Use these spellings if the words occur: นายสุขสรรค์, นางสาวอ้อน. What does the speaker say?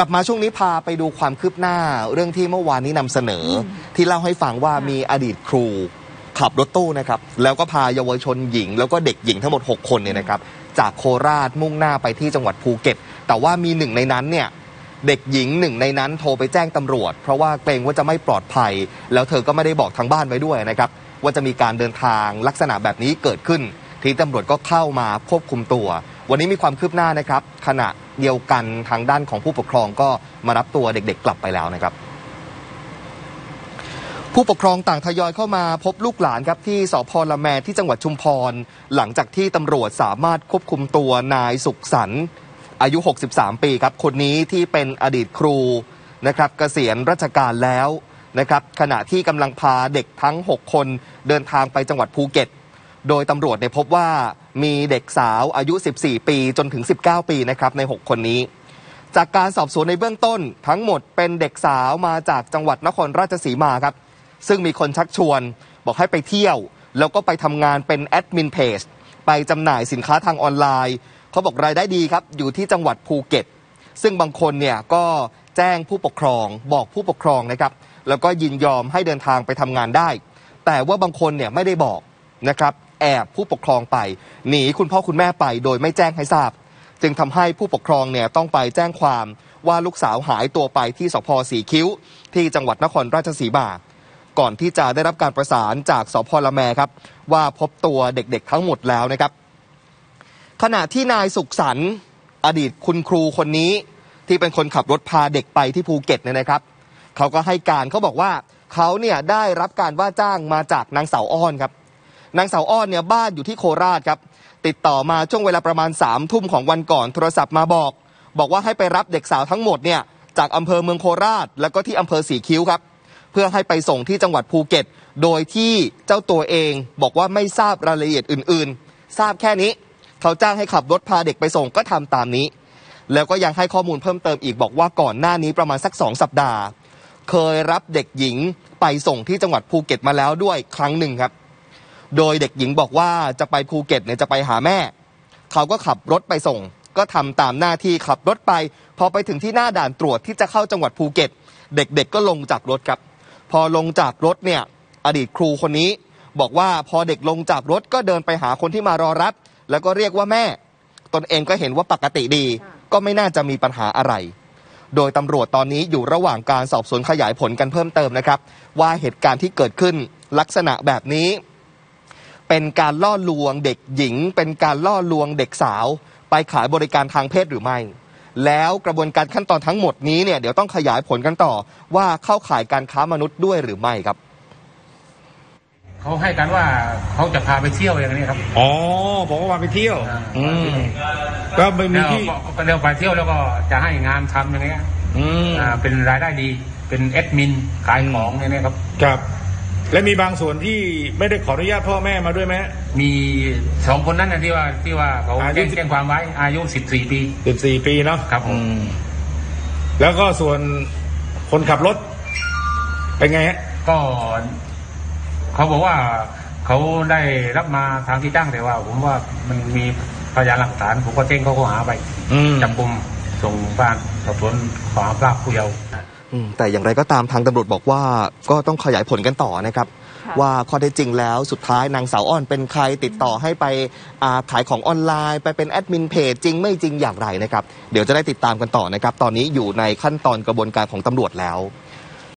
ลับมาช่วงนี้พาไปดูความคืบหน้าเรื่องที่เมื่อวานนี้นำเสนอที่เล่าให้ฟังว่ามีอดีตครูขับรถตู้นะครับแล้วก็พาเยาวชนหญิงแล้วก็เด็กหญิงทั้งหมด6คนเนี่ยนะครับจากโคราชมุ่งหน้าไปที่จังหวัดภูเก็ตแต่ว่ามีหนึ่งในนั้นเนี่ยเด็กหญิงหนึ่งในนั้นโทรไปแจ้งตำรวจเพราะว่าเกรงว่าจะไม่ปลอดภัยแล้วเธอก็ไม่ได้บอกทางบ้านไว้ด้วยนะครับว่าจะมีการเดินทางลักษณะแบบนี้เกิดขึ้นที่ตำรวจก็เข้ามาควบคุมตัววันนี้มีความคืบหน้านะครับขณะเดียวกันทางด้านของผู้ปกครองก็มารับตัวเด็กๆกลับไปแล้วนะครับผู้ปกครองต่างทยอยเข้ามาพบลูกหลานครับที่สภ.ละแมที่จังหวัดชุมพรหลังจากที่ตำรวจสามารถควบคุมตัวนายสุขสรรค์อายุ63ปีครับคนนี้ที่เป็นอดีตครูนะครับเกษียณราชการแล้วนะครับขณะที่กำลังพาเด็กทั้ง6คนเดินทางไปจังหวัดภูเก็ตโดยตำรวจพบว่ามีเด็กสาวอายุ14ปีจนถึง19ปีนะครับใน6คนนี้จากการสอบสวนในเบื้องต้นทั้งหมดเป็นเด็กสาวมาจากจังหวัดนครราชสีมาครับซึ่งมีคนชักชวนบอกให้ไปเที่ยวแล้วก็ไปทำงานเป็นแอดมินเพจไปจำหน่ายสินค้าทางออนไลน์เขาบอกรายได้ดีครับอยู่ที่จังหวัดภูเก็ตซึ่งบางคนเนี่ยก็แจ้งผู้ปกครองบอกผู้ปกครองนะครับแล้วก็ยินยอมให้เดินทางไปทำงานได้แต่ว่าบางคนเนี่ยไม่ได้บอกนะครับแอบผู้ปกครองไปหนีคุณพ่อคุณแม่ไปโดยไม่แจ้งให้ทราบจึงทำให้ผู้ปกครองเนี่ยต้องไปแจ้งความว่าลูกสาวหายตัวไปที่สพสีคิ้วที่จังหวัดนครราชสีมาก่อนที่จะได้รับการประสานจากสพละแมครับว่าพบตัวเด็กๆทั้งหมดแล้วนะครับขณะที่นายสุขสรรค์อดีตคุณครูคนนี้ที่เป็นคนขับรถพาเด็กไปที่ภูเก็ตเนี่ยนะครับเขาก็ให้การเขาบอกว่าเขาเนี่ยได้รับการว่าจ้างมาจากนางสาวอ้อนครับนางสาวอ้อนเนี่ยบ้านอยู่ที่โคราชครับติดต่อมาช่วงเวลาประมาณ3 ทุ่มของวันก่อนโทรศัพท์มาบอกว่าให้ไปรับเด็กสาวทั้งหมดเนี่ยจากอำเภอเมืองโคราชแล้วก็ที่อำเภอสีคิ้วครับเพื่อให้ไปส่งที่จังหวัดภูเก็ตโดยที่เจ้าตัวเองบอกว่าไม่ทราบรายละเอียดอื่นๆทราบแค่นี้เขาจ้างให้ขับรถพาเด็กไปส่งก็ทำตามนี้แล้วก็ยังให้ข้อมูลเพิ่มเติมอีกบอกว่าก่อนหน้านี้ประมาณสัก2 สัปดาห์เคยรับเด็กหญิงไปส่งที่จังหวัดภูเก็ตมาแล้วด้วยครั้งหนึ่งครับโดยเด็กหญิงบอกว่าจะไปภูเก็ตเนี่ยจะไปหาแม่เขาก็ขับรถไปส่งก็ทำตามหน้าที่ขับรถไปพอไปถึงที่หน้าด่านตรวจที่จะเข้าจังหวัดภูเก็ตเด็กๆก็ลงจากรถครับพอลงจากรถเนี่ยอดีตครูคนนี้บอกว่าพอเด็กลงจากรถก็เดินไปหาคนที่มารอรับแล้วก็เรียกว่าแม่ตนเองก็เห็นว่าปกติดีก็ไม่น่าจะมีปัญหาอะไรโดยตำรวจตอนนี้อยู่ระหว่างการสอบสวนขยายผลกันเพิ่มเติมนะครับว่าเหตุการณ์ที่เกิดขึ้นลักษณะแบบนี้เป็นการล่อลวงเด็กหญิงเป็นการล่อลวงเด็กสาวไปขายบริการทางเพศหรือไม่แล้วกระบวนการขั้นตอนทั้งหมดนี้เนี่ยเดี๋ยวต้องขยายผลกันต่อว่าเข้าข่ายการค้ามนุษย์ด้วยหรือไม่ครับเขาให้การว่าเขาจะพาไปเที่ยวอย่างนี้ครับอ๋อบอกว่าไปเที่ยวก็ไม่มีที่ก็เร็วไปเที่ยวแล้วก็จะให้งานทำอย่างนี้เป็นรายได้ดีเป็นแอดมินขายของอย่างนี้ครับครับและมีบางส่วนที่ไม่ได้ขออนุญาตพ่อแม่มาด้วยไหมมี2 คนนั้นนะที่ว่าเขาแจ้งความไว้อายุ14 ปี14 ปีเนาะครับผมแล้วก็ส่วนคนขับรถเป็นไงฮะก็เขาบอกว่าเขาได้รับมาทางที่ตั้งแต่ว่าผมว่ามันมีพยานหลักฐานผมก็แจ้งเขาข้อหาไปจับกุมส่งบ้านสอบสวนขอพรากผู้เยาว์แต่อย่างไรก็ตามทางตำรวจบอกว่าก็ต้องขยายผลกันต่อนะครับว่าข้อเท็จจริงแล้วสุดท้ายนางสาวอ้อนเป็นใครติดต่อให้ไปขายของออนไลน์ไปเป็นแอดมินเพจจริงไม่จริงอย่างไรนะครับเดี๋ยวจะได้ติดตามกันต่อนะครับตอนนี้อยู่ในขั้นตอนกระบวนการของตำรวจแล้ว